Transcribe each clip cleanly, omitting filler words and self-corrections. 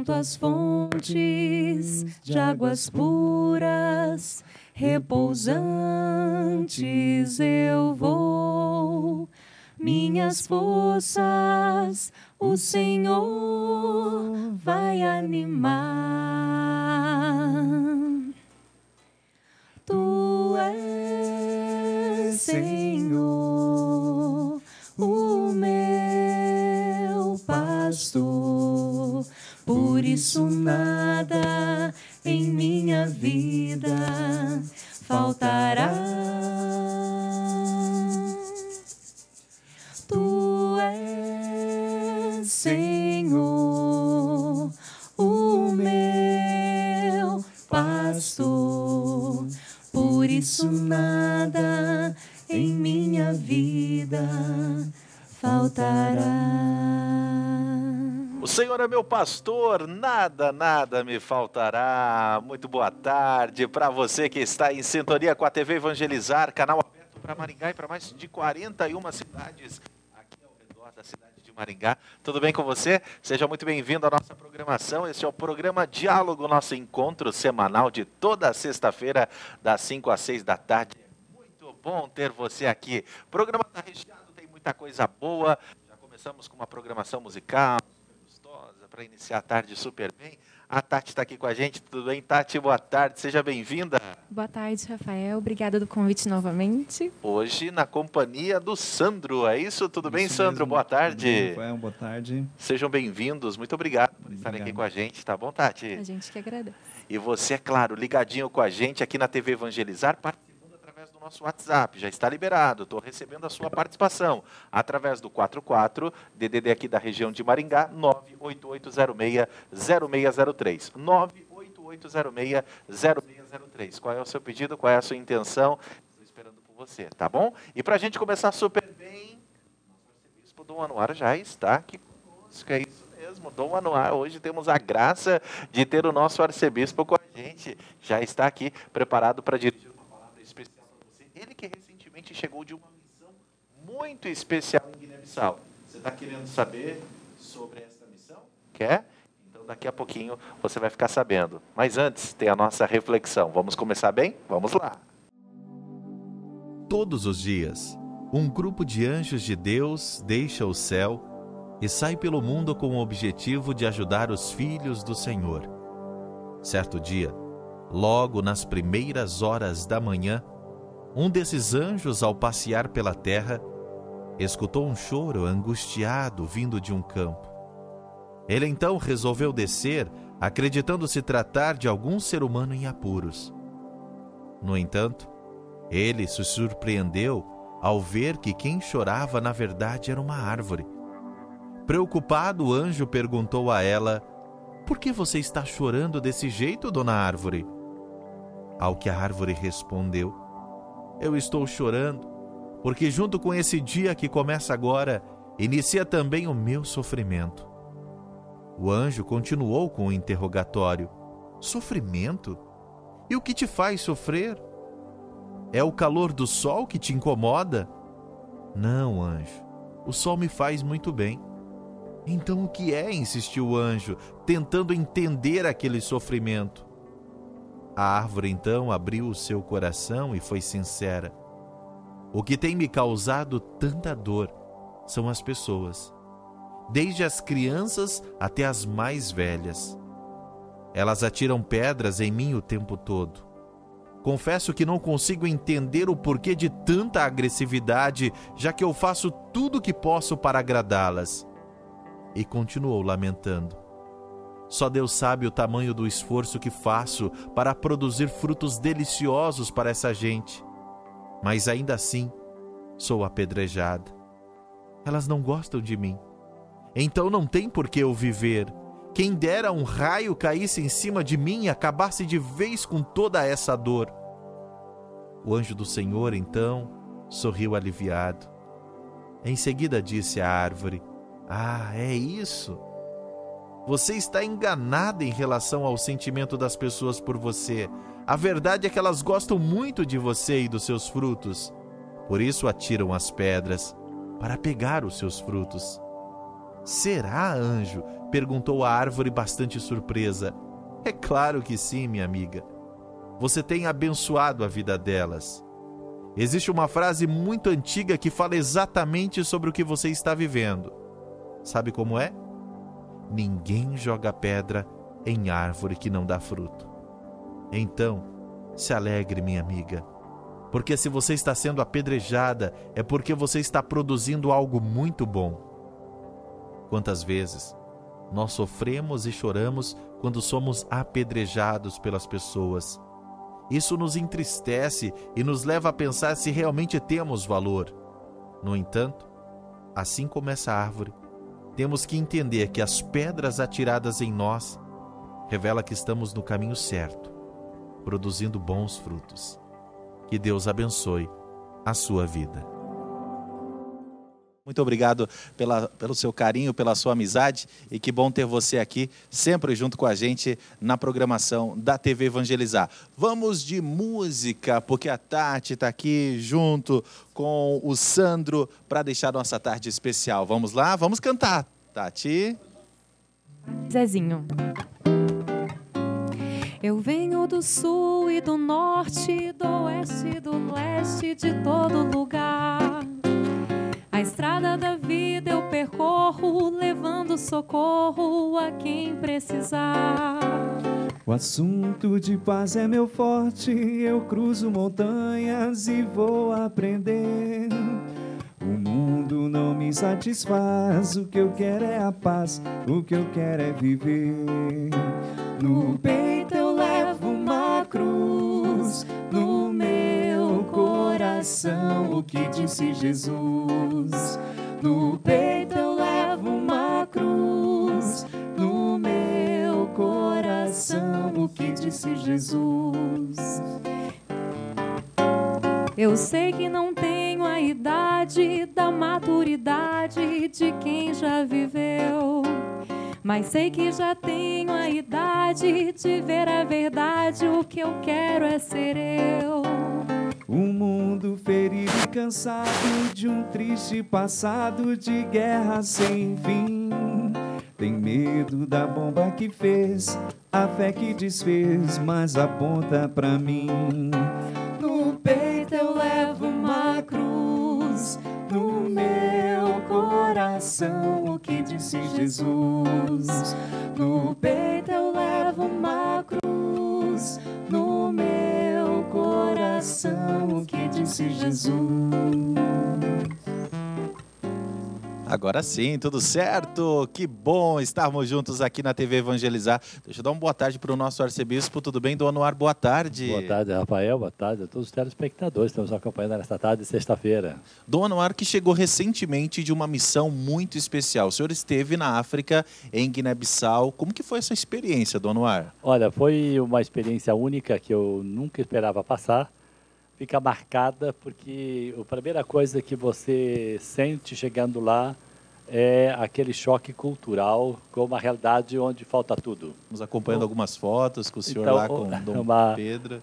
junto às fontes de águas puras, repousantes eu vou. Minhas forças o Senhor vai animar. Tu és, Senhor, o meu pastor, por isso nada em minha vida faltará. Tu és, Senhor, o meu pastor, por isso nada em minha vida faltará. O Senhor é meu pastor, nada me faltará. Muito boa tarde para você que está em sintonia com a TV Evangelizar, canal aberto para Maringá e para mais de 41 cidades aqui ao redor da cidade de Maringá. Tudo bem com você? Seja muito bem-vindo à nossa programação. Este é o programa Diálogo, nosso encontro semanal de toda sexta-feira, das 5 às 6 da tarde. É muito bom ter você aqui. O programa está recheado, tem muita coisa boa. Já começamos com uma programação musical para iniciar a tarde super bem. A Tati está aqui com a gente. Tudo bem, Tati? Boa tarde, seja bem-vinda. Boa tarde, Rafael. Obrigada do convite novamente. Hoje na companhia do Sandro, é isso? Tudo bem, Sandro? Boa tarde. Boa tarde. Sejam bem-vindos. Muito obrigado por estarem aqui com a gente, tá bom, Tati? A gente que agradece. E você, é claro, ligadinho com a gente aqui na TV Evangelizar, participando através do nosso WhatsApp. Já está liberado, estou recebendo a sua participação através do 44 DDD aqui da região de Maringá, 98806-0603. 98806-0603. Qual é o seu pedido? Qual é a sua intenção? Estou esperando por você, tá bom? E para a gente começar super bem, nosso arcebispo Dom Anuar já está aqui conosco, é isso mesmo, Dom Anuar. Hoje temos a graça de ter o nosso arcebispo com a gente, já está aqui preparado para dirigir uma palavra especial. Ele que recentemente chegou de uma missão muito especial em Guiné-Bissau. Você está querendo saber sobre essa missão? Quer? Então daqui a pouquinho você vai ficar sabendo. Mas antes tem a nossa reflexão. Vamos começar bem? Vamos lá! Todos os dias, um grupo de anjos de Deus deixa o céu e sai pelo mundo com o objetivo de ajudar os filhos do Senhor. Certo dia, logo nas primeiras horas da manhã, um desses anjos, ao passear pela terra, escutou um choro angustiado vindo de um campo. Ele então resolveu descer, acreditando se tratar de algum ser humano em apuros. No entanto, ele se surpreendeu ao ver que quem chorava na verdade era uma árvore. Preocupado, o anjo perguntou a ela: "Por que você está chorando desse jeito, dona árvore?" Ao que a árvore respondeu: "Eu estou chorando, porque junto com esse dia que começa agora, inicia também o meu sofrimento." O anjo continuou com o interrogatório: "Sofrimento? E o que te faz sofrer? É o calor do sol que te incomoda?" "Não, anjo, o sol me faz muito bem." "Então o que é?" insistiu o anjo, tentando entender aquele sofrimento. A árvore então abriu o seu coração e foi sincera: "O que tem me causado tanta dor são as pessoas, desde as crianças até as mais velhas. Elas atiram pedras em mim o tempo todo. Confesso que não consigo entender o porquê de tanta agressividade, já que eu faço tudo o que posso para agradá-las." E continuou lamentando: "Só Deus sabe o tamanho do esforço que faço para produzir frutos deliciosos para essa gente. Mas ainda assim, sou apedrejada. Elas não gostam de mim. Então não tem por que eu viver. Quem dera um raio caísse em cima de mim e acabasse de vez com toda essa dor." O anjo do Senhor, então, sorriu aliviado. Em seguida disse à árvore: "Ah, é isso? Você está enganada em relação ao sentimento das pessoas por você. A verdade é que elas gostam muito de você e dos seus frutos. Por isso atiram as pedras, para pegar os seus frutos. Será, anjo? Perguntou a árvore bastante surpresa. É claro que sim, minha amiga. Você tem abençoado a vida delas. Existe uma frase muito antiga que fala exatamente sobre o que você está vivendo. Sabe como é? Ninguém joga pedra em árvore que não dá fruto. Então, se alegre, minha amiga, porque se você está sendo apedrejada, é porque você está produzindo algo muito bom. Quantas vezes nós sofremos e choramos quando somos apedrejados pelas pessoas. Isso nos entristece e nos leva a pensar se realmente temos valor. No entanto, assim como essa árvore, temos que entender que as pedras atiradas em nós revelam que estamos no caminho certo, produzindo bons frutos. Que Deus abençoe a sua vida. Muito obrigado pelo seu carinho, pela sua amizade, e que bom ter você aqui sempre junto com a gente na programação da TV Evangelizar. Vamos de música, porque a Tati está aqui junto com o Sandro para deixar nossa tarde especial. Vamos lá? Vamos cantar, Tati. Zezinho. Eu venho do sul e do norte, do oeste e do leste, de todo lugar. A estrada da vida eu percorro, levando socorro a quem precisar. O assunto de paz é meu forte, eu cruzo montanhas e vou aprender. O mundo não me satisfaz, o que eu quero é a paz, o que eu quero é viver. No peito eu levo uma cruz, no meu coração o que disse Jesus. No peito eu levo uma cruz, no meu coração o que disse Jesus. Eu sei que não tenho a idade da maturidade de quem já viveu, mas sei que já tenho a idade de ver a verdade, o que eu quero é ser eu. Um mundo ferido e cansado de um triste passado de guerra sem fim. Tem medo da bomba que fez, a fé que desfez, mas aponta pra mim. No peito eu levo uma cruz, no meu coração o que disse Jesus. No peito eu levo uma cruz, no meu coração o que disse Jesus. Agora sim, tudo certo? Que bom estarmos juntos aqui na TV Evangelizar. Deixa eu dar uma boa tarde para o nosso arcebispo. Tudo bem, Dom Anuar? Boa tarde. Boa tarde, Rafael. Boa tarde a todos os telespectadores que estão nos acompanhando nesta tarde de sexta-feira. Dom Anuar, que chegou recentemente de uma missão muito especial. O senhor esteve na África, em Guiné-Bissau. Como que foi essa experiência, Dom Anuar? Olha, foi uma experiência única que eu nunca esperava passar. Fica marcada porque a primeira coisa que você sente chegando lá é aquele choque cultural com uma realidade onde falta tudo. Nos acompanhando algumas fotos com o senhor então, lá com o Dom Pedro.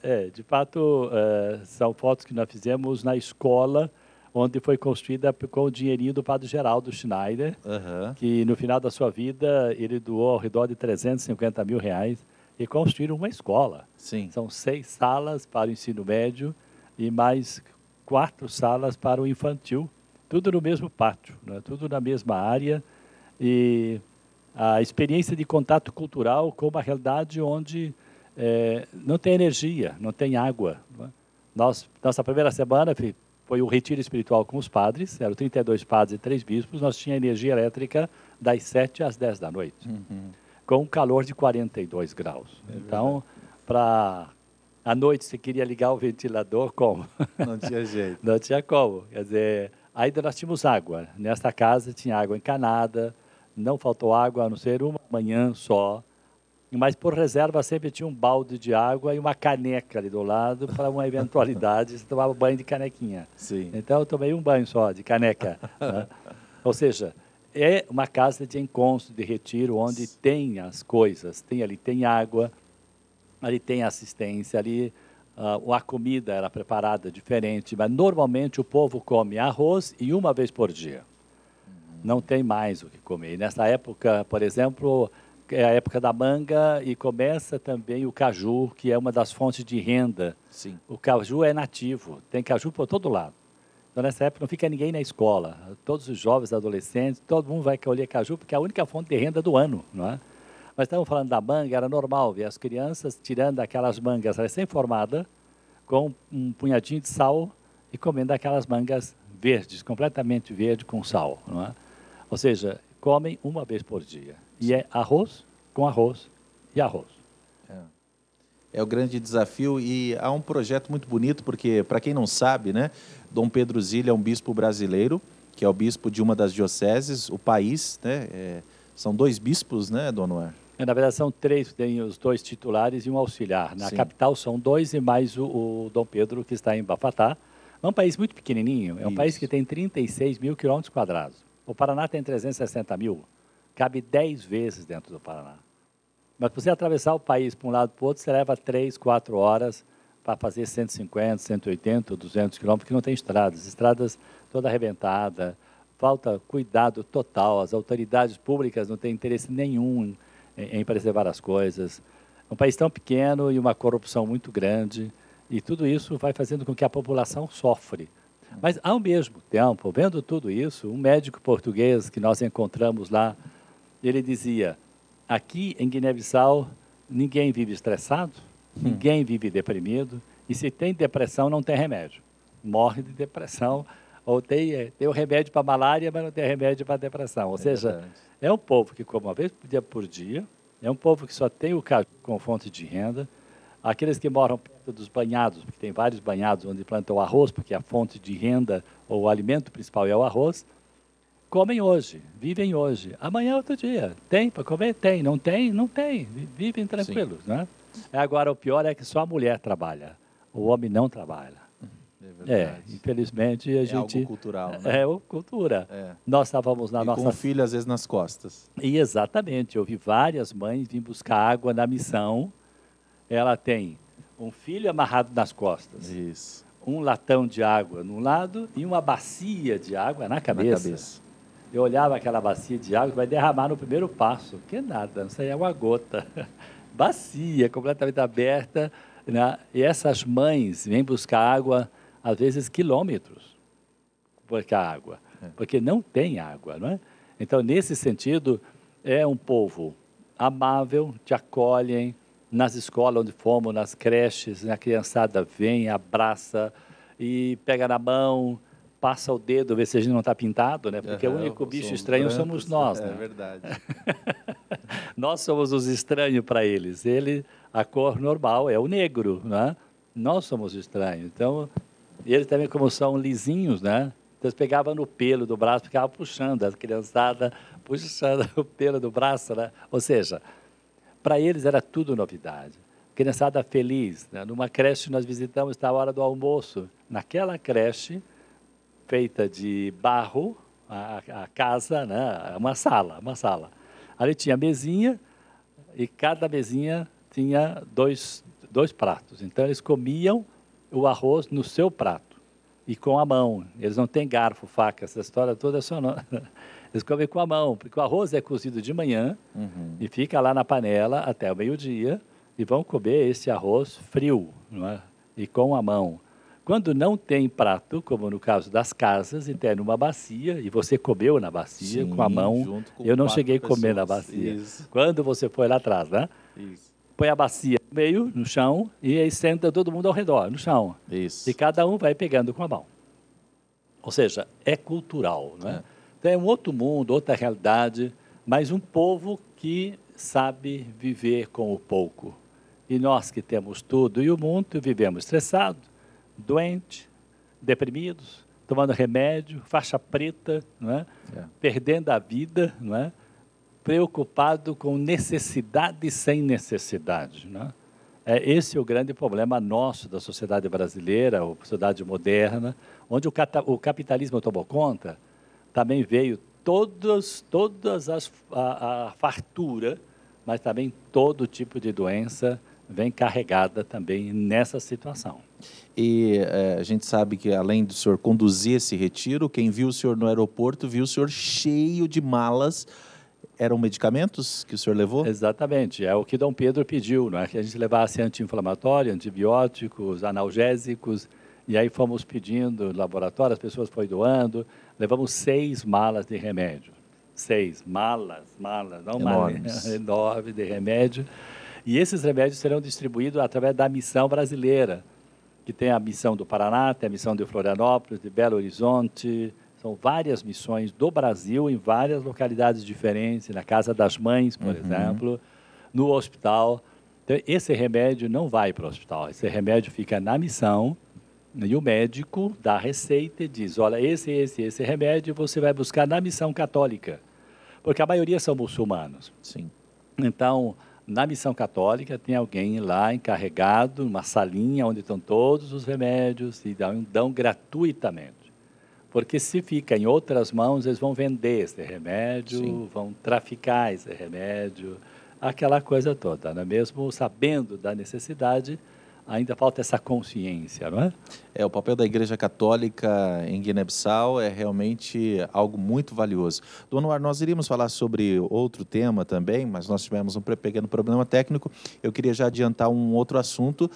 É, de fato, são fotos que nós fizemos na escola, onde foi construída com o dinheirinho do Padre Geraldo Schneider, que no final da sua vida ele doou ao redor de 350 mil reais. E construíram uma escola. Sim. São 6 salas para o ensino médio e mais 4 salas para o infantil. Tudo no mesmo pátio, né? Tudo na mesma área. E a experiência de contato cultural com uma realidade onde não tem energia, não tem água. Né? Nossa primeira semana foi o retiro espiritual com os padres. Eram 32 padres e 3 bispos. Nós tínhamos energia elétrica das 7 às 10 da noite. Uhum. Com um calor de 42 graus. É, então, para à noite, se queria ligar o ventilador, como? Não tinha jeito. Não tinha como. Quer dizer, ainda nós tínhamos água. Nesta casa tinha água encanada, não faltou água, a não ser uma manhã só. Mas, por reserva, sempre tinha um balde de água e uma caneca ali do lado para uma eventualidade, você tomava banho de canequinha. Sim. Então, eu tomei um banho só, de caneca. Né? Ou seja... É uma casa de encontro, de retiro, onde tem as coisas. Tem água, ali tem assistência, ali a comida era preparada diferente. Mas normalmente o povo come arroz e uma vez por dia. não tem mais o que comer. E nessa época, por exemplo, é a época da manga e começa também o caju, que é uma das fontes de renda. Sim. O caju é nativo, tem caju por todo lado. Então, nessa época, não fica ninguém na escola. Todos os jovens, adolescentes, todo mundo vai colher caju, porque é a única fonte de renda do ano, não é? Mas estamos falando da manga, era normal ver as crianças tirando aquelas mangas recém-formadas, com um punhadinho de sal e comendo aquelas mangas verdes, completamente verde com sal, não é? Ou seja, comem uma vez por dia. E é arroz com arroz e arroz. É o grande desafio, e há um projeto muito bonito, porque, para quem não sabe, né, Dom Pedro Zilli é um bispo brasileiro, que é o bispo de uma das dioceses, o país, né, são dois bispos, né, Dom Anuar? Na verdade, são três, tem os dois titulares e um auxiliar. Na Sim. capital são dois e mais o Dom Pedro, que está em Bafatá. É um país muito pequenininho, é um Isso. país que tem 36 mil quilômetros quadrados. O Paraná tem 360 mil, cabe 10 vezes dentro do Paraná. Mas para você atravessar o país para um lado para o outro, você leva 3, 4 horas para fazer 150, 180, 200 quilômetros, que não tem estradas. Estradas toda arrebentada, falta cuidado total, as autoridades públicas não têm interesse nenhum em preservar as coisas. É um país tão pequeno e uma corrupção muito grande, e tudo isso vai fazendo com que a população sofre. Mas, ao mesmo tempo, vendo tudo isso, um médico português que nós encontramos lá, ele dizia, aqui em Guiné-Bissau, ninguém vive estressado, ninguém vive deprimido, e se tem depressão, não tem remédio. Morre de depressão, ou tem o remédio para malária, mas não tem remédio para depressão. Ou seja, é um povo que come uma vez por dia, é um povo que só tem o caju com fonte de renda. Aqueles que moram perto dos banhados, porque tem vários banhados onde plantam arroz, porque a fonte de renda ou o alimento principal é o arroz, comem hoje, vivem hoje. Amanhã é outro dia. Tem para comer? Tem. Não tem? Não tem. Vivem tranquilos, né? Agora, o pior é que só a mulher trabalha, o homem não trabalha. Infelizmente a gente... É algo cultural, né? É cultura. Nós estávamos na nossa... com o filho, às vezes, nas costas. E exatamente. Eu vi várias mães vir buscar água na missão. Ela tem um filho amarrado nas costas, Isso. um latão de água num lado e uma bacia de água na cabeça. Eu olhava aquela bacia de água que vai derramar no primeiro passo. Que nada, isso aí é uma gota. Bacia, completamente aberta. Né? E essas mães vêm buscar água, às vezes, quilômetros, porque não tem água. Não é? Então, nesse sentido, é um povo amável, te acolhem. Nas escolas onde fomos, nas creches, a criançada vem, abraça e pega na mão, passa o dedo, vê se a gente não está pintado, né? Porque o único bicho estranho somos nós, né? É verdade. Nós somos os estranhos para eles. A cor normal é o negro, né? Nós somos estranhos. Então, eles também, como são lisinhos, né? Eles pegavam no pelo do braço, ficavam puxando, a criançada puxando o pelo do braço, né? Ou seja... Para eles era tudo novidade. Criançada feliz, né? Numa creche nós visitamos, está a hora do almoço. Naquela creche, feita de barro, a casa, né? uma sala. Ali tinha mesinha e cada mesinha tinha dois pratos. Então eles comiam o arroz no seu prato e com a mão. Eles não têm garfo, faca, essa história toda é só... Eles comem com a mão, porque o arroz é cozido de manhã e fica lá na panela até o meio-dia e vão comer esse arroz frio, não é? E com a mão. Quando não tem prato, como no caso das casas, e tem numa bacia, e você comeu na bacia Sim, com a mão, junto com eu não cheguei a comer na bacia. Isso. Quando você foi lá atrás, né? Isso. Põe a bacia no meio, no chão, e aí senta todo mundo ao redor, no chão. Isso. E cada um vai pegando com a mão. Ou seja, é cultural, não é? Então, é um outro mundo, outra realidade, mas um povo que sabe viver com o pouco. E nós que temos tudo e o mundo, vivemos estressado, doente, deprimidos, tomando remédio, faixa preta, não é? Perdendo a vida, não é? Preocupado com necessidade sem necessidade. Não é? Esse é o grande problema nosso da sociedade brasileira, ou sociedade moderna, onde o capitalismo tomou conta. Também veio a fartura, mas também todo tipo de doença vem carregada também nessa situação. E a gente sabe que, além do senhor conduzir esse retiro, quem viu o senhor no aeroporto viu o senhor cheio de malas. Eram medicamentos que o senhor levou? Exatamente, é o que Dom Pedro pediu, não é? Que a gente levasse anti-inflamatório, antibióticos, analgésicos, e aí fomos pedindo no laboratório, as pessoas foram doando, levamos 6 malas de remédio, 6 malas, não malas, enorme de remédio, e esses remédios serão distribuídos através da missão brasileira, que tem a missão do Paraná, tem a missão de Florianópolis, de Belo Horizonte. São várias missões do Brasil, em várias localidades diferentes, na Casa das Mães, por exemplo, no hospital. Então, esse remédio não vai para o hospital, esse remédio fica na missão, e o médico dá a receita e diz, olha, esse remédio você vai buscar na missão católica, porque a maioria são muçulmanos. Sim. Então, na missão católica, tem alguém lá encarregado, uma salinha onde estão todos os remédios, e dão gratuitamente. Porque se fica em outras mãos, eles vão vender esse remédio, sim, vão traficar esse remédio, aquela coisa toda, não é? Mesmo sabendo da necessidade, ainda falta essa consciência, não é? É, o papel da Igreja Católica em Guiné-Bissau é realmente algo muito valioso. Dom Anuar, nós iríamos falar sobre outro tema também, mas nós tivemos um pequeno problema técnico. Eu queria já adiantar um outro assunto.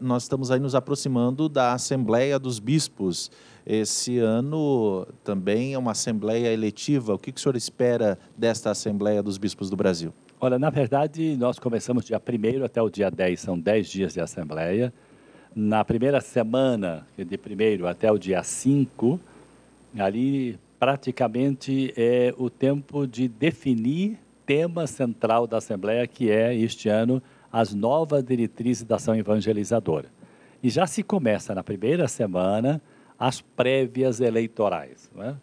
Nós estamos aí nos aproximando da Assembleia dos Bispos. Esse ano também é uma Assembleia eletiva. O que o senhor espera desta Assembleia dos Bispos do Brasil? Olha, na verdade, nós começamos dia 1º até o dia 10, são 10 dias de Assembleia. Na primeira semana, de 1º até o dia 5, ali praticamente é o tempo de definir tema central da Assembleia, que é, este ano, as novas diretrizes da ação evangelizadora. E já se começa, na primeira semana, as prévias eleitorais, não é?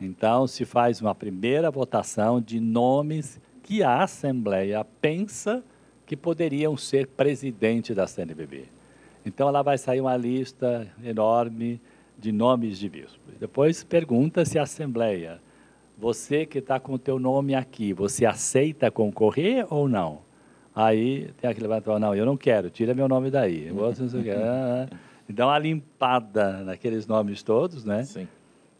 Então, se faz uma primeira votação de nomes que a Assembleia pensa que poderiam ser presidente da CNBB. Então, ela vai sair uma lista enorme de nomes de bispos. Depois, pergunta-se à Assembleia, você que está com o teu nome aqui, você aceita concorrer ou não? Aí, tem aquele que fala, não, eu não quero, tira meu nome daí. Então, a limpada naqueles nomes todos, né? Sim.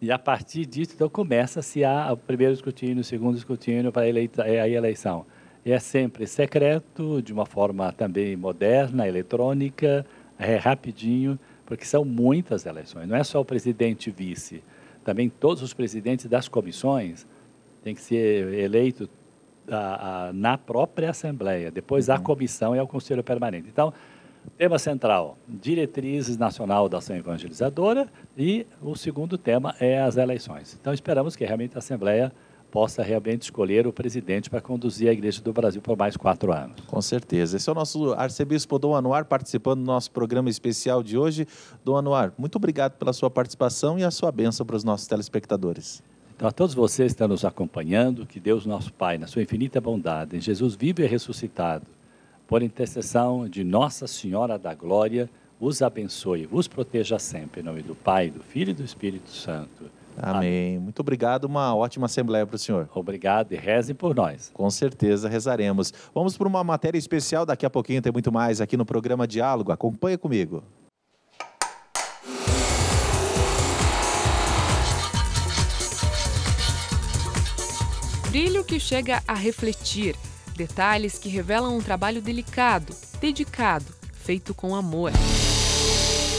E a partir disso, então, começa-se o primeiro escrutínio, o segundo escrutínio para a eleição. E é sempre secreto, de uma forma também moderna, eletrônica, é rapidinho, porque são muitas eleições. Não é só o presidente e vice, também todos os presidentes das comissões têm que ser eleitos na própria Assembleia. Depois a comissão e o Conselho Permanente. Então, tema central, diretrizes nacional da ação evangelizadora, e o segundo tema é as eleições. Então, esperamos que realmente a Assembleia possa realmente escolher o presidente para conduzir a Igreja do Brasil por mais 4 anos. Com certeza. Esse é o nosso arcebispo Dom Anuar participando do nosso programa especial de hoje. Dom Anuar, muito obrigado pela sua participação e a sua bênção para os nossos telespectadores. Então, a todos vocês que estão nos acompanhando, que Deus, nosso Pai, na sua infinita bondade, em Jesus vivo e ressuscitado, por intercessão de Nossa Senhora da Glória, vos abençoe e vos proteja sempre. Em nome do Pai, do Filho e do Espírito Santo. Amém. Muito obrigado, uma ótima Assembleia para o senhor. Obrigado e rezem por nós. Com certeza rezaremos. Vamos para uma matéria especial, daqui a pouquinho tem muito mais aqui no programa Diálogo. Acompanhe comigo. Brilho que chega a refletir. Detalhes que revelam um trabalho delicado, dedicado, feito com amor.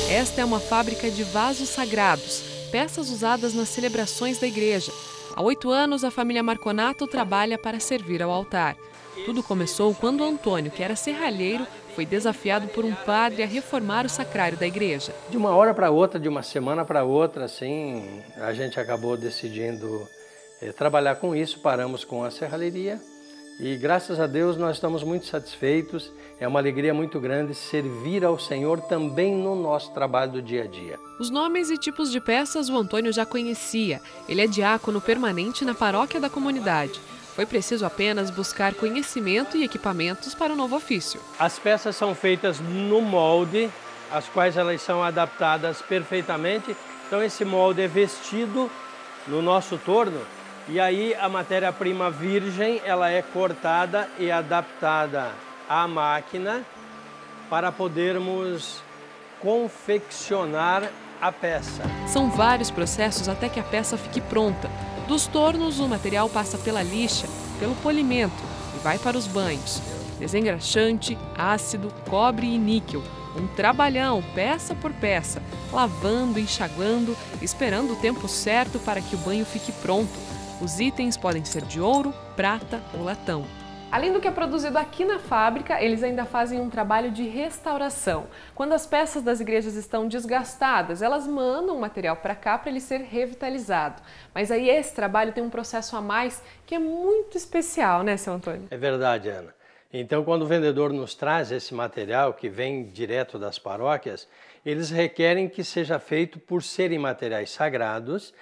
Esta é uma fábrica de vasos sagrados, peças usadas nas celebrações da igreja. Há 8 anos, a família Marconato trabalha para servir ao altar. Tudo começou quando Antônio, que era serralheiro, foi desafiado por um padre a reformar o sacrário da igreja. De uma hora para outra, de uma semana para outra, assim, a gente acabou decidindo trabalhar com isso, paramos com a serralheria. E graças a Deus nós estamos muito satisfeitos, é uma alegria muito grande servir ao Senhor também no nosso trabalho do dia a dia. Os nomes e tipos de peças o Antônio já conhecia, ele é diácono permanente na paróquia da comunidade. Foi preciso apenas buscar conhecimento e equipamentos para o novo ofício. As peças são feitas no molde, as quais elas são adaptadas perfeitamente, então esse molde é vestido no nosso torno. E aí a matéria-prima virgem, ela é cortada e adaptada à máquina para podermos confeccionar a peça. São vários processos até que a peça fique pronta. Dos tornos, o material passa pela lixa, pelo polimento e vai para os banhos. Desengraxante, ácido, cobre e níquel. Um trabalhão, peça por peça, lavando, enxaguando, esperando o tempo certo para que o banho fique pronto. Os itens podem ser de ouro, prata ou latão. Além do que é produzido aqui na fábrica, eles ainda fazem um trabalho de restauração. Quando as peças das igrejas estão desgastadas, elas mandam o material para cá para ele ser revitalizado. Mas aí esse trabalho tem um processo a mais que é muito especial, né, seu Antônio? É verdade, Ana. Então, quando o vendedor nos traz esse material que vem direto das paróquias, eles requerem que seja feito, por serem materiais sagrados,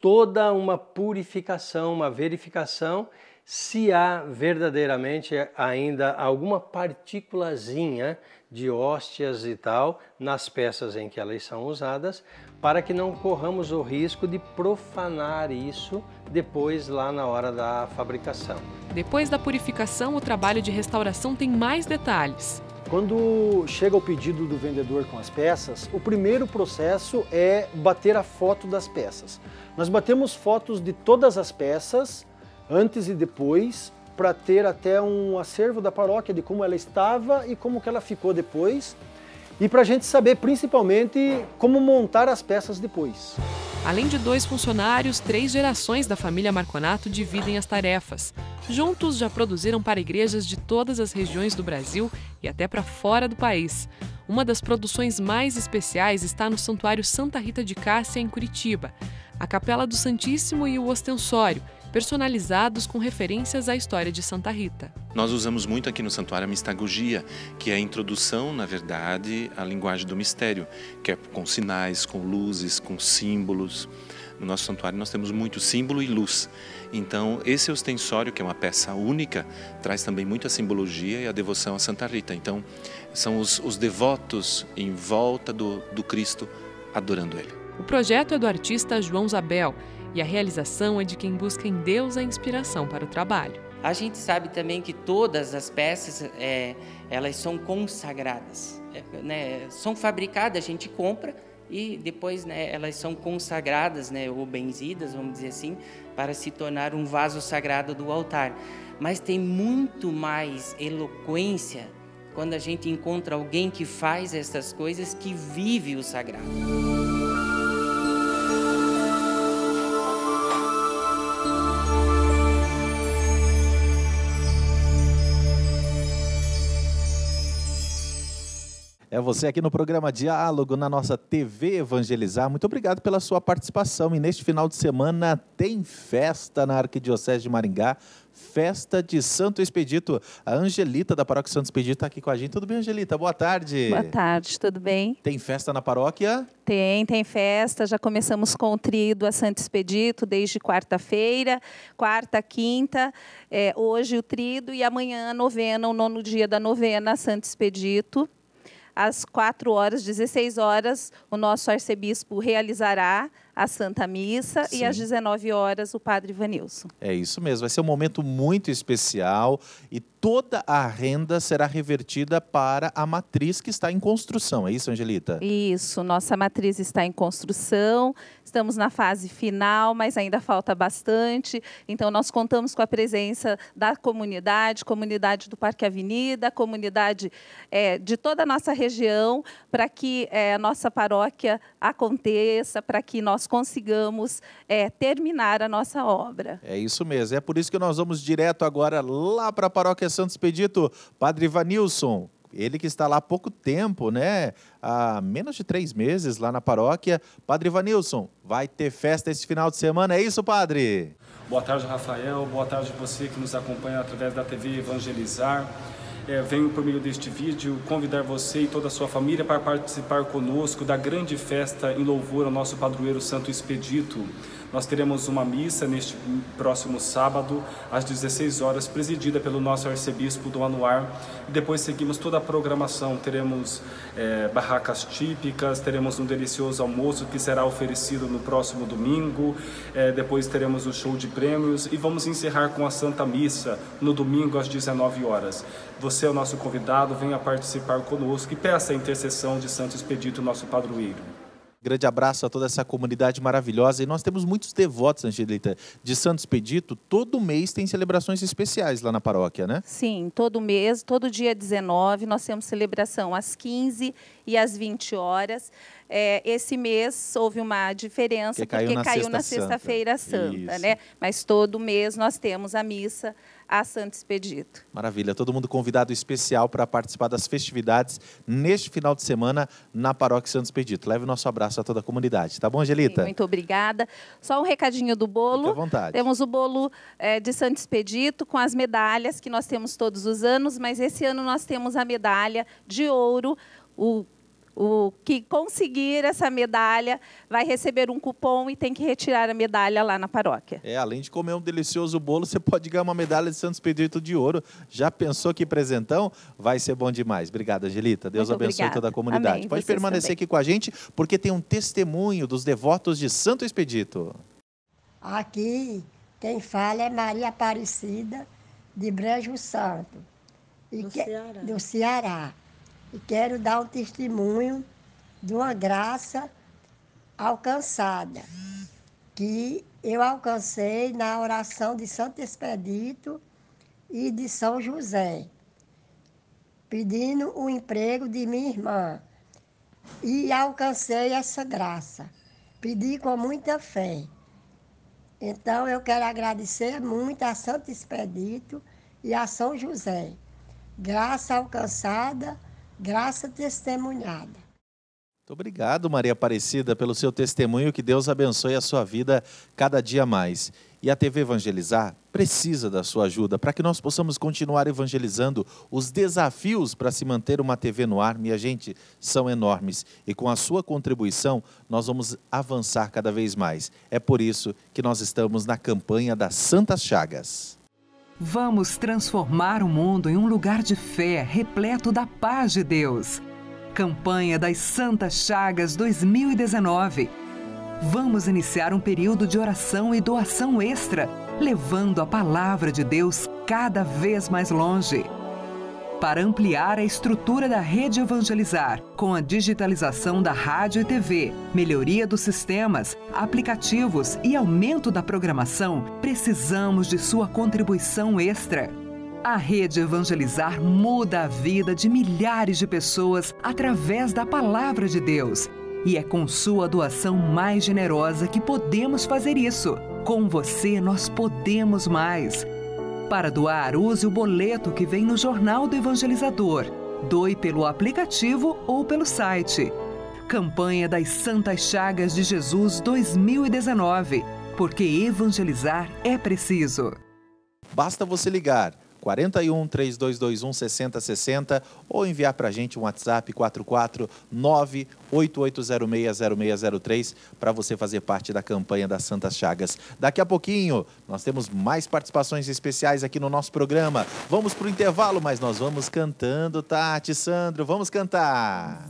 toda uma purificação, uma verificação se há verdadeiramente ainda alguma partículazinha de hóstias e tal nas peças em que elas são usadas, para que não corramos o risco de profanar isso depois lá na hora da fabricação. Depois da purificação, o trabalho de restauração tem mais detalhes. Quando chega o pedido do vendedor com as peças, o primeiro processo é bater a foto das peças. Nós batemos fotos de todas as peças, antes e depois, para ter até um acervo da paróquia de como ela estava e como que ela ficou depois, e para a gente saber, principalmente, como montar as peças depois. Além de 2 funcionários, 3 gerações da família Marconato dividem as tarefas. Juntos já produziram para igrejas de todas as regiões do Brasil e até para fora do país. Uma das produções mais especiais está no Santuário Santa Rita de Cássia, em Curitiba. A Capela do Santíssimo e o Ostensório, personalizados com referências à história de Santa Rita. Nós usamos muito aqui no santuário a mistagogia, que é a introdução, na verdade, à linguagem do mistério, que é com sinais, com luzes, com símbolos. No nosso santuário nós temos muito símbolo e luz. Então, esse ostensório, que é uma peça única, traz também muita simbologia e a devoção a Santa Rita. Então, são os devotos em volta do Cristo, adorando Ele. O projeto é do artista João Zabel. E a realização é de quem busca em Deus a inspiração para o trabalho. A gente sabe também que todas as peças, elas são consagradas, né? São fabricadas, a gente compra e depois, né, elas são consagradas, né, ou benzidas, vamos dizer assim, para se tornar um vaso sagrado do altar. Mas tem muito mais eloquência quando a gente encontra alguém que faz essas coisas, que vive o sagrado. É você aqui no programa Diálogo, na nossa TV Evangelizar. Muito obrigado pela sua participação. E neste final de semana tem festa na Arquidiocese de Maringá, festa de Santo Expedito. A Angelita da Paróquia Santo Expedito está aqui com a gente. Tudo bem, Angelita? Boa tarde. Boa tarde, tudo bem? Tem festa na paróquia? Tem festa. Já começamos com o tríduo a Santo Expedito desde quarta-feira, quarta, quinta, hoje o tríduo e amanhã a novena, o nono dia da novena a Santo Expedito. Às 16h, o nosso arcebispo realizará a Santa Missa. Sim. E às 19h, o Padre Ivanilson. É isso mesmo, vai ser um momento muito especial e toda a renda será revertida para a matriz que está em construção, é isso, Angelita? Isso, nossa matriz está em construção, estamos na fase final, mas ainda falta bastante, então nós contamos com a presença da comunidade do Parque Avenida, comunidade de toda a nossa região, para que a nossa paróquia aconteça, para que nós consigamos terminar a nossa obra. É isso mesmo, é por isso que nós vamos direto agora lá para a Paróquia Santo Expedito. Padre Ivanilson, ele que está lá há pouco tempo, né? Há menos de 3 meses lá na paróquia. Padre Ivanilson, vai ter festa esse final de semana, é isso, padre? Boa tarde, Rafael, boa tarde você que nos acompanha através da TV Evangelizar. Venho por meio deste vídeo convidar você e toda a sua família para participar conosco da grande festa em louvor ao nosso padroeiro Santo Expedito. Nós teremos uma missa neste próximo sábado, às 16 horas, presidida pelo nosso arcebispo Dom Anuar. Depois seguimos toda a programação, teremos barracas típicas, teremos um delicioso almoço que será oferecido no próximo domingo, depois teremos o show de prêmios e vamos encerrar com a Santa Missa no domingo às 19 horas. Você é o nosso convidado, venha participar conosco e peça a intercessão de Santo Expedito, nosso padroeiro. Grande abraço a toda essa comunidade maravilhosa. E nós temos muitos devotos, Angelita, de Santo Expedito. Todo mês tem celebrações especiais lá na paróquia, né? Sim, todo mês, todo dia 19, nós temos celebração às 15 e às 20 horas. Esse mês houve uma diferença, porque caiu na Sexta-feira Santa, né? Mas todo mês nós temos a missa a Santo Expedito. Maravilha, todo mundo convidado especial para participar das festividades neste final de semana na Paróquia Santo Expedito. Leve o nosso abraço a toda a comunidade, tá bom, Angelita? Sim, muito obrigada. Só um recadinho do bolo. Fique à vontade. Temos o bolo de Santo Expedito com as medalhas que nós temos todos os anos, mas esse ano nós temos a medalha de ouro. O que conseguir essa medalha vai receber um cupom e tem que retirar a medalha lá na paróquia. Além de comer um delicioso bolo, você pode ganhar uma medalha de Santo Expedito de ouro. Já pensou que presentão? Vai ser bom demais. Obrigada, Angelita. Deus abençoe toda a comunidade. Amém. Pode permanecer também aqui com a gente, porque tem um testemunho dos devotos de Santo Expedito. Aqui, quem fala é Maria Aparecida de Brejo Santo. Do Ceará. E quero dar um testemunho de uma graça alcançada, que eu alcancei na oração de Santo Expedito e de São José, pedindo o emprego de minha irmã. E alcancei essa graça, pedi com muita fé. Então, eu quero agradecer muito a Santo Expedito e a São José. Graça alcançada, graça testemunhada. Muito obrigado, Maria Aparecida, pelo seu testemunho. Que Deus abençoe a sua vida cada dia mais. E a TV Evangelizar precisa da sua ajuda para que nós possamos continuar evangelizando. Os desafios para se manter uma TV no ar, minha gente, são enormes. E com a sua contribuição, nós vamos avançar cada vez mais. É por isso que nós estamos na campanha das Santas Chagas. Vamos transformar o mundo em um lugar de fé, repleto da paz de Deus. Campanha das Santas Chagas 2019. Vamos iniciar um período de oração e doação extra, levando a palavra de Deus cada vez mais longe. Para ampliar a estrutura da rede Evangelizar, com a digitalização da rádio e TV, melhoria dos sistemas, aplicativos e aumento da programação, precisamos de sua contribuição extra. A rede Evangelizar muda a vida de milhares de pessoas através da palavra de Deus. E é com sua doação mais generosa que podemos fazer isso. Com você, nós podemos mais. Para doar, use o boleto que vem no Jornal do Evangelizador. Doe pelo aplicativo ou pelo site. Campanha das Santas Chagas de Jesus 2019. Porque evangelizar é preciso. Basta você ligar 41 3221 6060 ou enviar para a gente um WhatsApp 449 8806 0603 para você fazer parte da campanha das Santas Chagas. Daqui a pouquinho nós temos mais participações especiais aqui no nosso programa. Vamos para o intervalo, mas nós vamos cantando, Tati, Sandro, vamos cantar.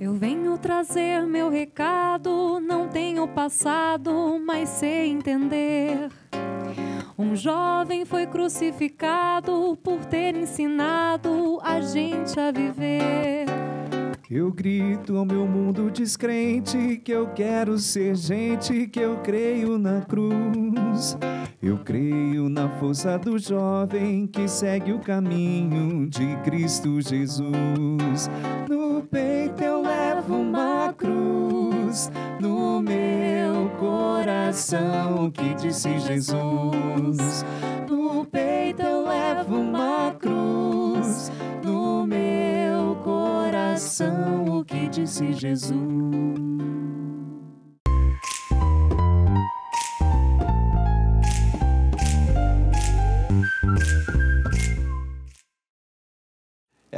Eu venho trazer meu recado, não tenho passado, mas sei entender. Um jovem foi crucificado por ter ensinado a gente a viver. Eu grito ao meu mundo descrente que eu quero ser gente, que eu creio na cruz. Eu creio na força do jovem que segue o caminho de Cristo Jesus. No peito eu levo uma cruz, no meu coração que disse Jesus. No peito eu levo uma cruz, no meu coração o que disse Jesus.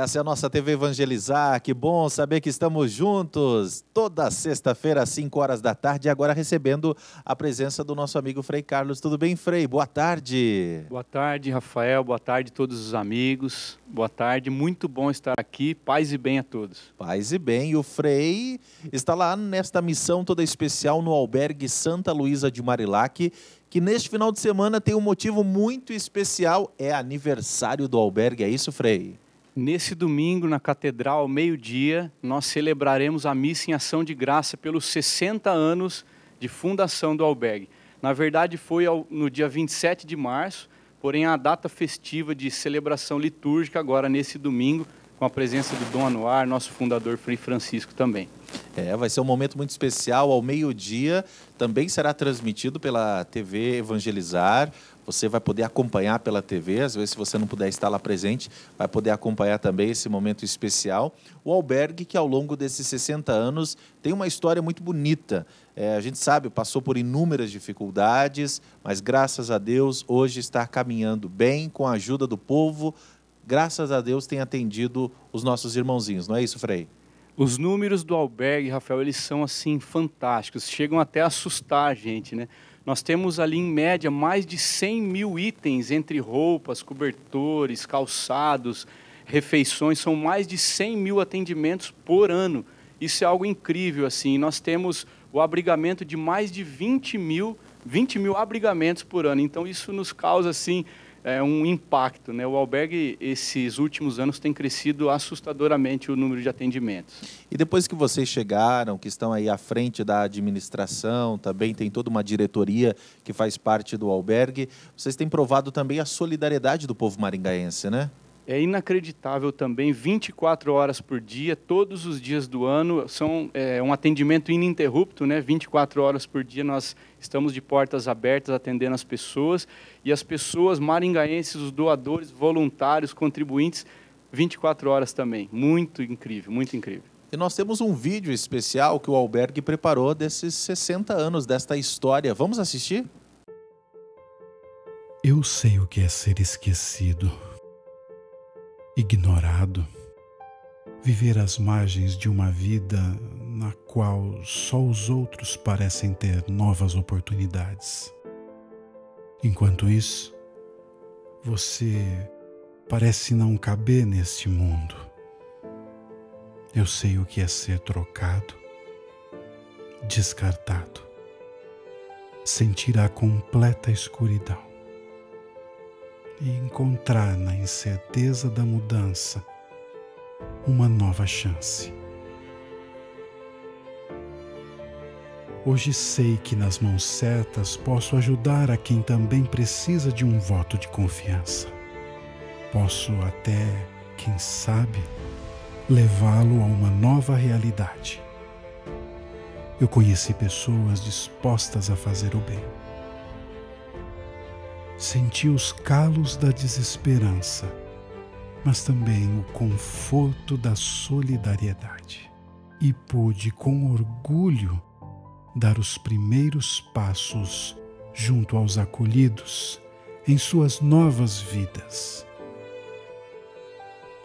Essa é a nossa TV Evangelizar, que bom saber que estamos juntos toda sexta-feira às 5 horas da tarde, e agora recebendo a presença do nosso amigo Frei Carlos. Tudo bem, Frei? Boa tarde. Boa tarde, Rafael, boa tarde a todos os amigos, boa tarde, muito bom estar aqui, paz e bem a todos. Paz e bem, e o Frei está lá nesta missão toda especial no Albergue Santa Luísa de Marilac, que neste final de semana tem um motivo muito especial, é aniversário do albergue, é isso, Frei? Nesse domingo, na Catedral, ao meio-dia, nós celebraremos a missa em ação de graça pelos 60 anos de fundação do albergue. Na verdade, foi no dia 27 de março, porém a data festiva de celebração litúrgica agora nesse domingo, com a presença do Dom Anuar, nosso fundador Frei Francisco também. É, vai ser um momento muito especial, ao meio-dia, também será transmitido pela TV Evangelizar. Você vai poder acompanhar pela TV, às vezes se você não puder estar lá presente, vai poder acompanhar também esse momento especial. O albergue que ao longo desses 60 anos tem uma história muito bonita. É, a gente sabe, passou por inúmeras dificuldades, mas graças a Deus hoje está caminhando bem com a ajuda do povo. Graças a Deus tem atendido os nossos irmãozinhos, não é isso, Frei? Os números do albergue, Rafael, eles são assim fantásticos, chegam até a assustar a gente, né? Nós temos ali em média mais de 100 mil itens, entre roupas, cobertores, calçados, refeições, são mais de 100 mil atendimentos por ano. Isso é algo incrível, assim, nós temos o abrigamento de mais de 20 mil abrigamentos por ano, então isso nos causa, assim, um impacto, né? O albergue, esses últimos anos, tem crescido assustadoramente o número de atendimentos. E depois que vocês chegaram, que estão aí à frente da administração, também tem toda uma diretoria que faz parte do albergue, vocês têm provado também a solidariedade do povo maringaense, né? É inacreditável também, 24 horas por dia, todos os dias do ano, são um atendimento ininterrupto, né? 24 horas por dia nós estamos de portas abertas atendendo as pessoas, e as pessoas maringaenses, os doadores, voluntários, contribuintes, 24 horas também, muito incrível, muito incrível. E nós temos um vídeo especial que o albergue preparou desses 60 anos, desta história, vamos assistir? Eu sei o que é ser esquecido. Ignorado, viver às margens de uma vida na qual só os outros parecem ter novas oportunidades. Enquanto isso, você parece não caber neste mundo. Eu sei o que é ser trocado, descartado, sentir a completa escuridão e encontrar na incerteza da mudança uma nova chance. Hoje sei que nas mãos certas posso ajudar a quem também precisa de um voto de confiança. Posso até, quem sabe, levá-lo a uma nova realidade. Eu conheci pessoas dispostas a fazer o bem. Senti os calos da desesperança, mas também o conforto da solidariedade. E pude, com orgulho, dar os primeiros passos junto aos acolhidos em suas novas vidas.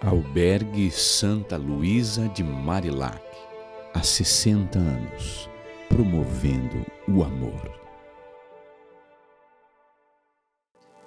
Albergue Santa Luísa de Marilac, há 60 anos, promovendo o amor.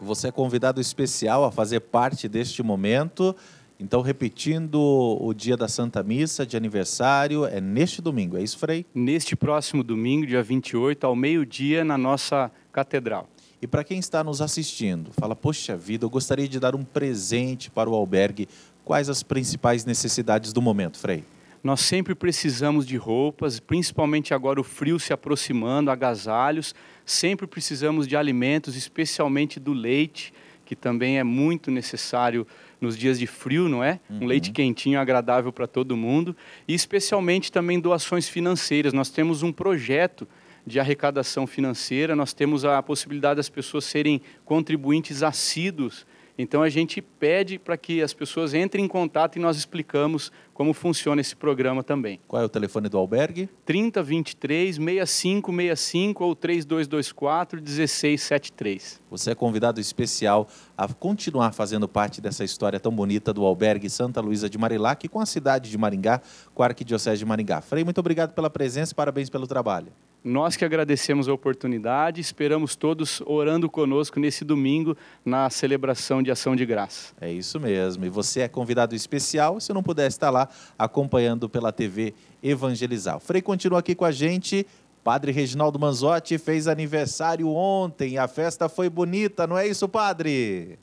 Você é convidado especial a fazer parte deste momento. Então, repetindo, o dia da Santa Missa de aniversário é neste domingo, é isso, Frei? Neste próximo domingo, dia 28, ao meio-dia, na nossa catedral. E para quem está nos assistindo, fala, poxa vida, eu gostaria de dar um presente para o albergue. Quais as principais necessidades do momento, Frei? Nós sempre precisamos de roupas, principalmente agora o frio se aproximando, agasalhos. Sempre precisamos de alimentos, especialmente do leite, que também é muito necessário nos dias de frio, não é? Um leite quentinho, agradável para todo mundo. E especialmente também doações financeiras. Nós temos um projeto de arrecadação financeira, nós temos a possibilidade das pessoas serem contribuintes assíduos Então a gente pede para que as pessoas entrem em contato e nós explicamos como funciona esse programa também. Qual é o telefone do albergue? 3023-6565 ou 3224-1673. Você é convidado especial a continuar fazendo parte dessa história tão bonita do albergue Santa Luísa de Marilac com a cidade de Maringá, com a Arquidiocese de Maringá. Frei, muito obrigado pela presença e parabéns pelo trabalho. Nós que agradecemos a oportunidade, esperamos todos orando conosco nesse domingo na celebração de Ação de Graça. É isso mesmo, e você é convidado especial, se não puder estar lá acompanhando pela TV Evangelizar. O Frei continua aqui com a gente, Padre Reginaldo Manzotti fez aniversário ontem, a festa foi bonita, não é isso, Padre?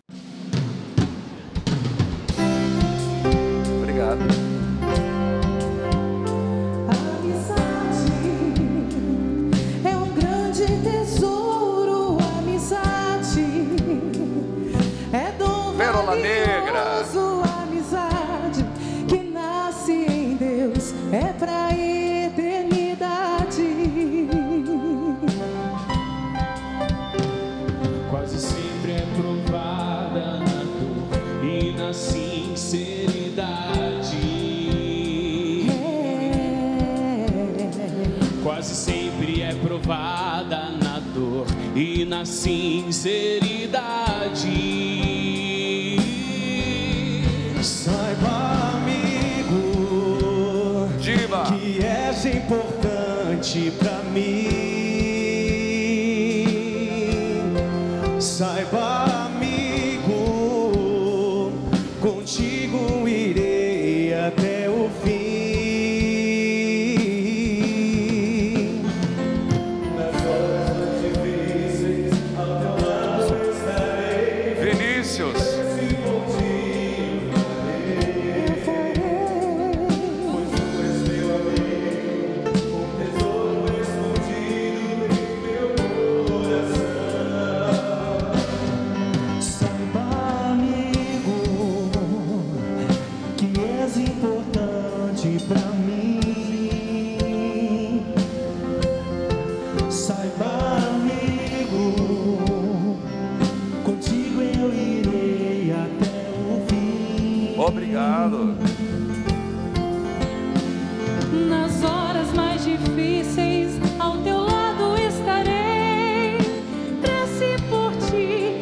Obrigado. Provada na dor e na sinceridade. Saiba, amigo, Diva, que és importante pra mim. Saiba, amigo, contigo irei até o fim.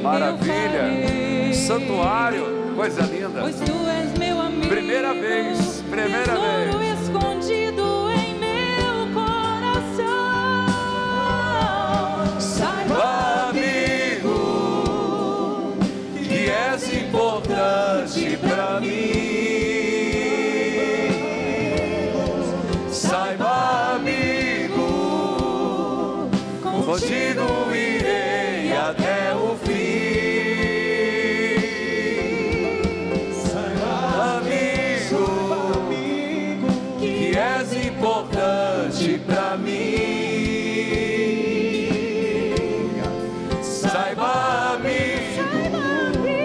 Maravilha, santuário, coisa linda. Pois tu és meu amigo, primeira vez. Tudo escondido em meu coração. Saiba, amigo, que és importante pra mim. Saiba, amigo, contigo irei até o fim. Pra mim, saiba, amigo,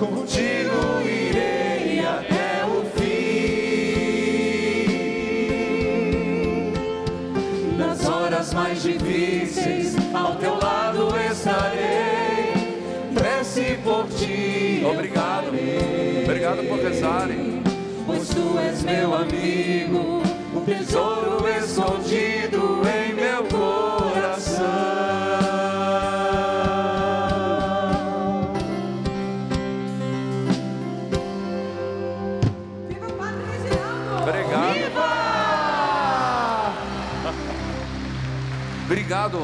contigo irei até o fim. Nas horas mais difíceis, ao teu lado estarei. Prece por ti. Obrigado, obrigado por rezarem. Pois tu és meu amigo, um tesouro escondido em meu coração. Viva o Padre Reginaldo! Obrigado. Viva! Obrigado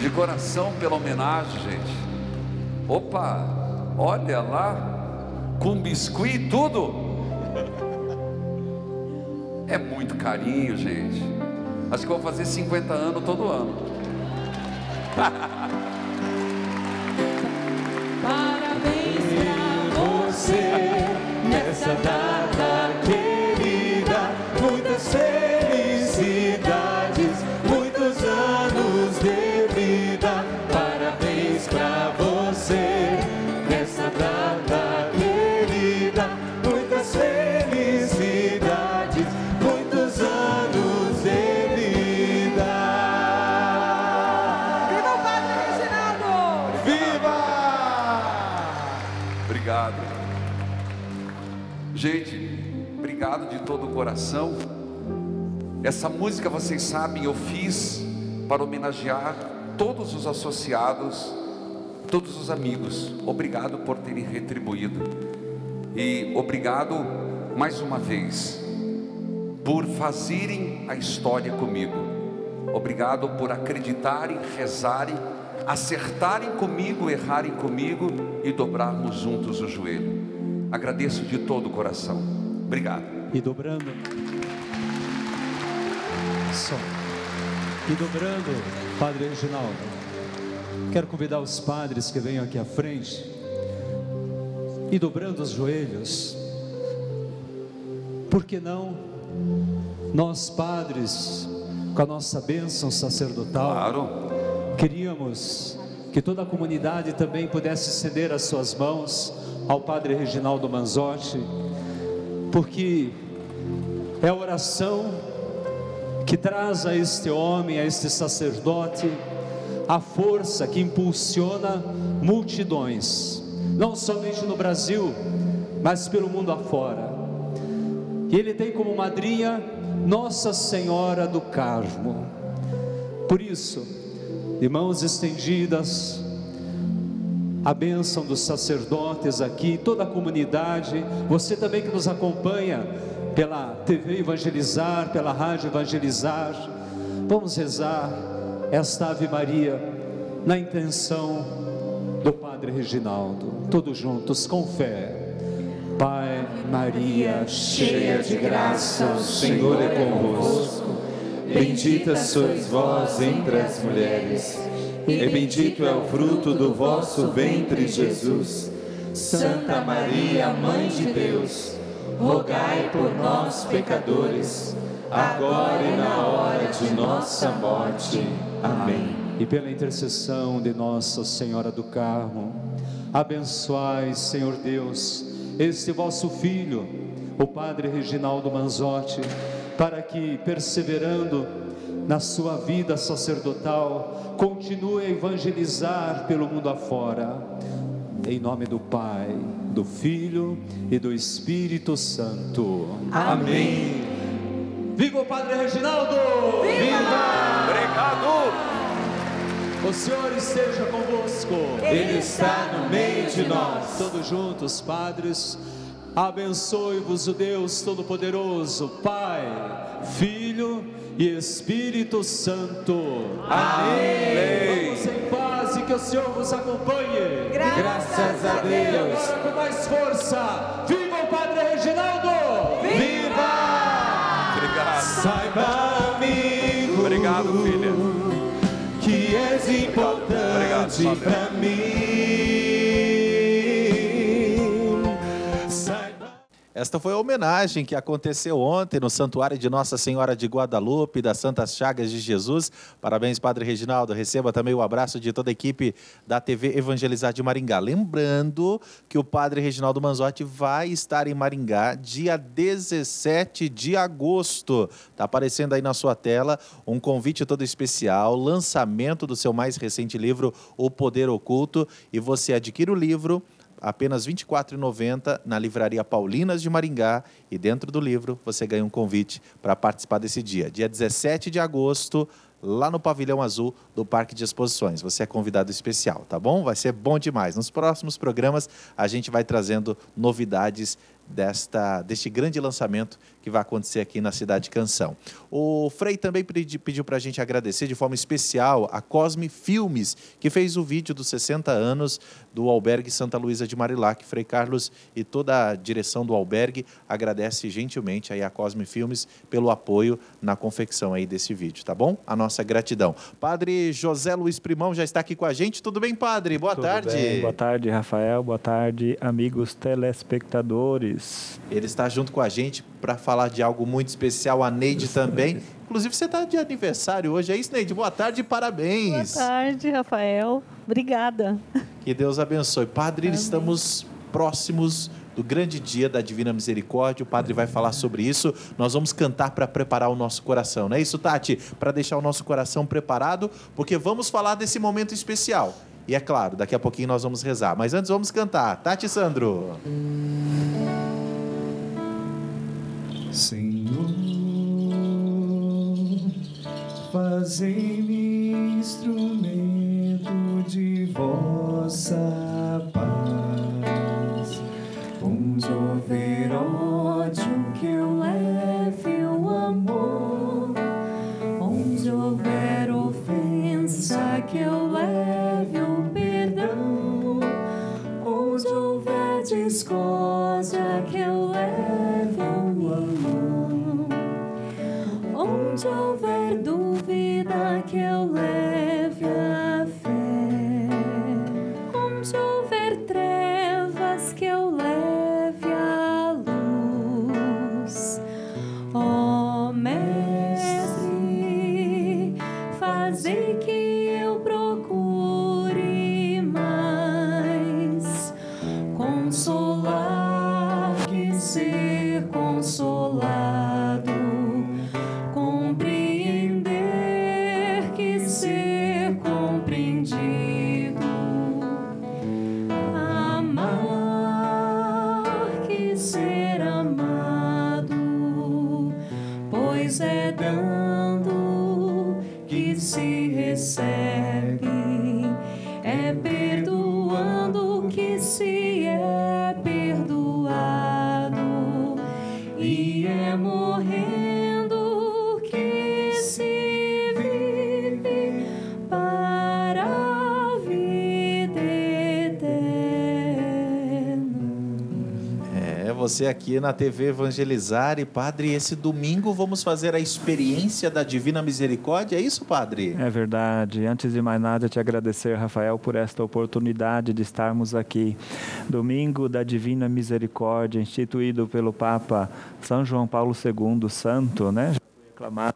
de coração pela homenagem, gente. Opa, olha lá, com biscuit e tudo. É muito carinho, gente. Acho que vou fazer 50 anos todo ano. Parabéns pra você nessa data querida. Muitas felicidades, muitos anos de vida. Parabéns pra você nessa data querida. Muitas felicidades. Viva! Gente, obrigado de todo o coração. Essa música, vocês sabem, eu fiz para homenagear todos os associados, todos os amigos. Obrigado por terem retribuído. E obrigado mais uma vez por fazerem a história comigo. Obrigado por acreditarem, rezarem, acertarem comigo, errarem comigo e dobrarmos juntos o joelho. Agradeço de todo o coração. Obrigado. E dobrando. Só. E dobrando, Padre Reginaldo. Quero convidar os padres que venham aqui à frente. E dobrando os joelhos. Por que não nós, padres, com a nossa bênção sacerdotal, claro, queríamos que toda a comunidade também pudesse ceder as suas mãos ao Padre Reginaldo Manzotti, porque é a oração que traz a este homem, a este sacerdote, a força que impulsiona multidões, não somente no Brasil, mas pelo mundo afora. E ele tem como madrinha Nossa Senhora do Carmo. Por isso, de mãos estendidas, a bênção dos sacerdotes aqui, toda a comunidade, você também que nos acompanha pela TV Evangelizar, pela Rádio Evangelizar, vamos rezar esta Ave Maria na intenção do Padre Reginaldo, todos juntos, com fé. Pai Maria, cheia de graça, o Senhor é convosco, bendita sois vós entre as mulheres, e bendito é o fruto do vosso ventre, Jesus. Santa Maria, Mãe de Deus, rogai por nós, pecadores, agora e na hora de nossa morte. Amém. E pela intercessão de Nossa Senhora do Carmo, abençoai, Senhor Deus, este vosso filho, o Padre Reginaldo Manzotti, para que, perseverando na sua vida sacerdotal, continue a evangelizar pelo mundo afora. Em nome do Pai, do Filho e do Espírito Santo. Amém. Viva o Padre Reginaldo! Viva! Viva! Obrigado! O Senhor esteja convosco. Ele está no meio de nós. Todos juntos, padres, abençoe-vos o Deus Todo-Poderoso, Pai, Filho e Espírito Santo. Amém. Vamos em paz e que o Senhor vos acompanhe. Graças a Deus. E agora com mais força, viva o Padre Reginaldo! Viva! Obrigado. Saiba, amigo. Obrigado, filha. Que és importante para mim. Saiba. Esta foi a homenagem que aconteceu ontem no Santuário de Nossa Senhora de Guadalupe, das Santas Chagas de Jesus. Parabéns, Padre Reginaldo. Receba também o abraço de toda a equipe da TV Evangelizar de Maringá. Lembrando que o Padre Reginaldo Manzotti vai estar em Maringá dia 17 de agosto. Está aparecendo aí na sua tela um convite todo especial, lançamento do seu mais recente livro, O Poder Oculto. E você adquire o livro apenas R$ 24,90 na Livraria Paulinas de Maringá, e dentro do livro você ganha um convite para participar desse dia. Dia 17 de agosto, lá no Pavilhão Azul do Parque de Exposições. Você é convidado especial, tá bom? Vai ser bom demais. Nos próximos programas a gente vai trazendo novidades deste grande lançamento que vai acontecer aqui na Cidade de Canção. O Frei também pediu para a gente agradecer de forma especial a Cosme Filmes, que fez o vídeo dos 60 anos do Albergue Santa Luísa de Marilac. Frei Carlos e toda a direção do albergue agradece gentilmente aí a Cosme Filmes pelo apoio na confecção aí desse vídeo, tá bom? A nossa gratidão. Padre José Luiz Primão já está aqui com a gente. Tudo bem, padre? Boa tarde. Bem. Boa tarde, Rafael. Boa tarde, amigos telespectadores. Ele está junto com a gente para falar de algo muito especial, a Neide também. Inclusive, você está de aniversário hoje, é isso, Neide? Boa tarde e parabéns. Boa tarde, Rafael. Obrigada. Que Deus abençoe. Padre, estamos próximos do grande dia da Divina Misericórdia, o padre vai falar sobre isso. Nós vamos cantar para preparar o nosso coração, não é isso, Tati? Para deixar o nosso coração preparado, porque vamos falar desse momento especial. E é claro, daqui a pouquinho nós vamos rezar, mas antes vamos cantar. Tati Sandro. Senhor, fazei-me instrumento de vossa paz. Onde houver ódio, que eu leve o amor. Onde houver ofensa, que eu leve o perdão. Onde houver discórdia, que eu leve o amor. Onde houver dúvida, que eu leve a fé. Onde houver trevas, que eu leve a luz. Ó Mestre, fazei que eu procure mais consolar que ser consolado, compreender que ser compreendido, amar que ser amado, pois é dando que se recebe, é perdoando que se é perdoado, e é morrendo que se vive para a vida eterna. É, você aqui na TV Evangelizar. E, padre, esse domingo vamos fazer a experiência da Divina Misericórdia, é isso, padre? É verdade. Antes de mais nada, eu te agradecer, Rafael, por esta oportunidade de estarmos aqui. Domingo da Divina Misericórdia, instituído pelo Papa São João Paulo II, santo, né? Já foi aclamado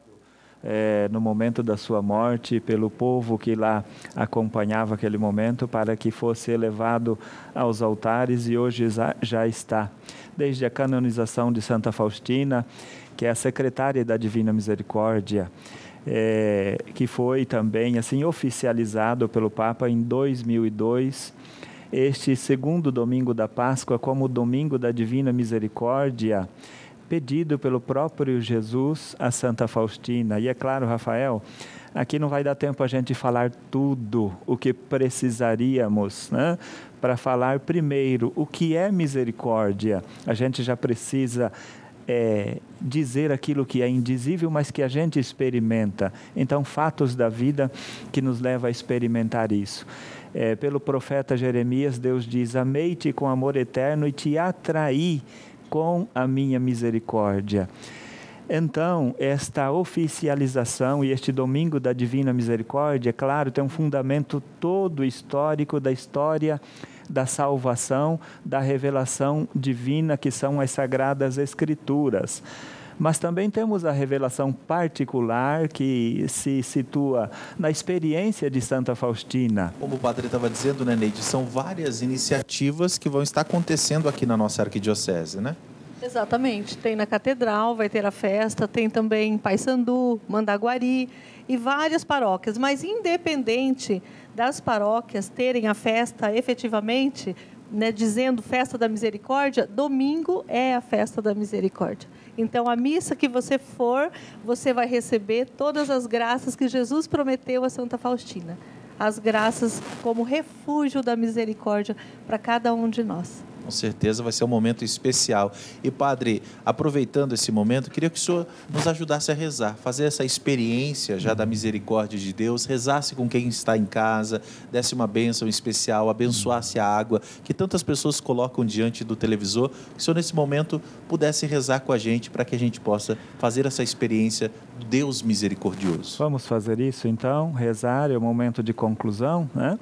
no momento da sua morte, pelo povo que lá acompanhava aquele momento, para que fosse elevado aos altares, e hoje já está. Desde a canonização de Santa Faustina, que é a secretária da Divina Misericórdia, que foi também assim oficializado pelo Papa em 2002, este segundo domingo da Páscoa como o domingo da Divina Misericórdia, pedido pelo próprio Jesus a Santa Faustina. E é claro, Rafael, aqui não vai dar tempo a gente falar tudo o que precisaríamos, né? Para falar primeiro o que é misericórdia, a gente já precisa dizer aquilo que é indizível, mas que a gente experimenta. Então, fatos da vida que nos levam a experimentar isso. Pelo profeta Jeremias, Deus diz: amei-te com amor eterno e te atraí com a minha misericórdia. Então, esta oficialização e este domingo da Divina Misericórdia, claro, tem um fundamento todo histórico da história da salvação, da revelação divina, que são as Sagradas Escrituras. Mas também temos a revelação particular que se situa na experiência de Santa Faustina. Como o padre estava dizendo, né, Neide, são várias iniciativas que vão estar acontecendo aqui na nossa arquidiocese, né? Exatamente. Tem na Catedral, vai ter a festa, tem também Paysandu, Mandaguari e várias paróquias. Mas independente das paróquias terem a festa efetivamente, né, dizendo Festa da Misericórdia, domingo é a Festa da Misericórdia. Então, a missa que você for, você vai receber todas as graças que Jesus prometeu a Santa Faustina. As graças como refúgio da misericórdia para cada um de nós. Com certeza vai ser um momento especial. E, padre, aproveitando esse momento, queria que o senhor nos ajudasse a rezar, fazer essa experiência já da misericórdia de Deus, rezasse com quem está em casa, desse uma bênção especial, abençoasse a água que tantas pessoas colocam diante do televisor, que o senhor, nesse momento, pudesse rezar com a gente para que a gente possa fazer essa experiência do Deus misericordioso. Vamos fazer isso, então, rezar, é o momento de conclusão, né?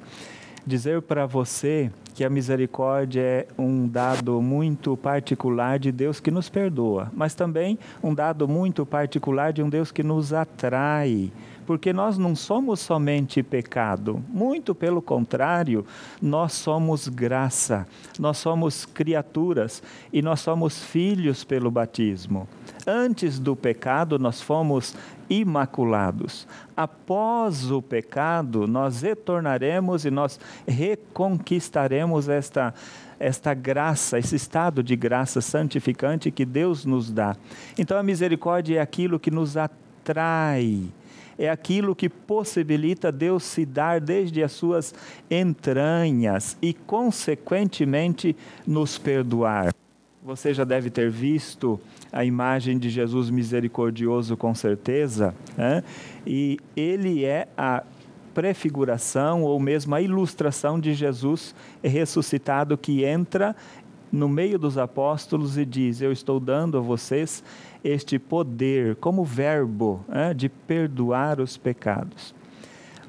Dizer para você que a misericórdia é um dado muito particular de Deus que nos perdoa, mas também um dado muito particular de um Deus que nos atrai, porque nós não somos somente pecado, muito pelo contrário, nós somos graça, nós somos criaturas e nós somos filhos pelo batismo. Antes do pecado, nós fomos imaculados. Após o pecado, nós retornaremos e nós reconquistaremos esta esta graça, esse estado de graça santificante que Deus nos dá. Então a misericórdia é aquilo que nos atrai, é aquilo que possibilita Deus se dar desde as suas entranhas e, consequentemente, nos perdoar. Você já deve ter visto a imagem de Jesus misericordioso, com certeza, né? E ele é a prefiguração ou mesmo a ilustração de Jesus ressuscitado, que entra no meio dos apóstolos e diz: eu estou dando a vocês este poder como verbo, né, de perdoar os pecados.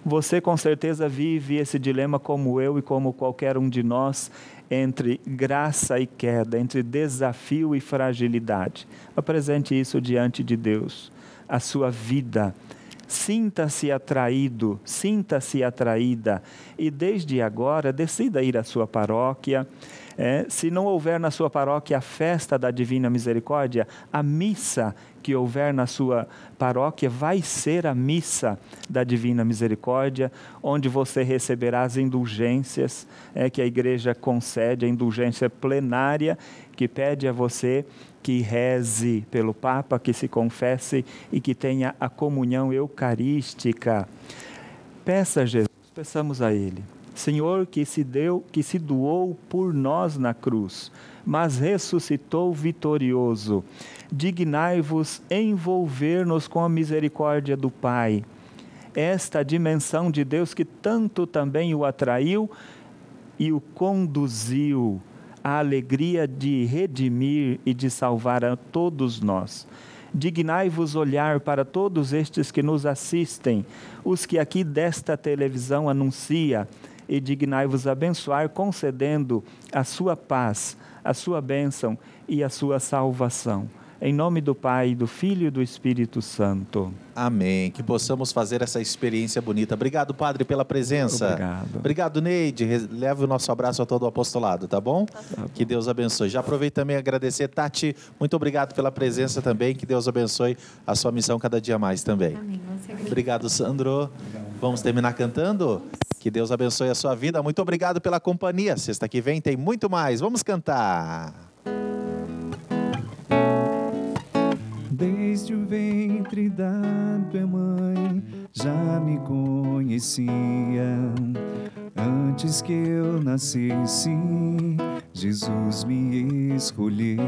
Você com certeza vive esse dilema como eu e como qualquer um de nós, entre graça e queda, entre desafio e fragilidade. Apresente isso diante de Deus, a sua vida. Sinta-se atraído, sinta-se atraída, e desde agora decida ir à sua paróquia. Se não houver na sua paróquia a festa da Divina Misericórdia, a missa que houver na sua paróquia vai ser a missa da Divina Misericórdia, onde você receberá as indulgências que a Igreja concede, a indulgência plenária, que pede a você que reze pelo Papa, que se confesse e que tenha a comunhão eucarística. Peça a Jesus, peçamos a Ele: Senhor, que se doou por nós na cruz, mas ressuscitou vitorioso, dignai-vos envolver-nos com a misericórdia do Pai. Esta dimensão de Deus que tanto também o atraiu e o conduziu à alegria de redimir e de salvar a todos nós. Dignai-vos olhar para todos estes que nos assistem, os que aqui desta televisão anuncia, e dignai-vos abençoar, concedendo a sua paz, a sua bênção e a sua salvação. Em nome do Pai, do Filho e do Espírito Santo. Amém. Que possamos fazer essa experiência bonita. Obrigado, Padre, pela presença. Obrigado. Obrigado, Neide. Leve o nosso abraço a todo o apostolado, tá bom? Tá bom. Que Deus abençoe. Já aproveito também a agradecer, Tati, muito obrigado pela presença também. Que Deus abençoe a sua missão cada dia mais também. Amém. Obrigado, Sandro. Vamos terminar cantando? Que Deus abençoe a sua vida. Muito obrigado pela companhia. Sexta que vem tem muito mais. Vamos cantar. Desde o ventre da tua mãe já me conhecia, antes que eu nascesse, Jesus me escolheu.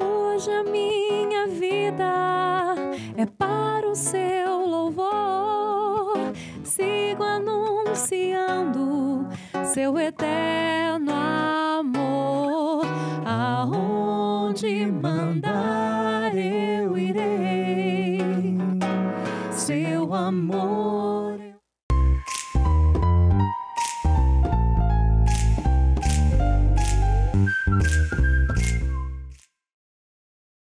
Hoje a minha vida é para o seu louvor, sigo anunciando seu eterno amor. Aonde mandar eu irei, seu amor.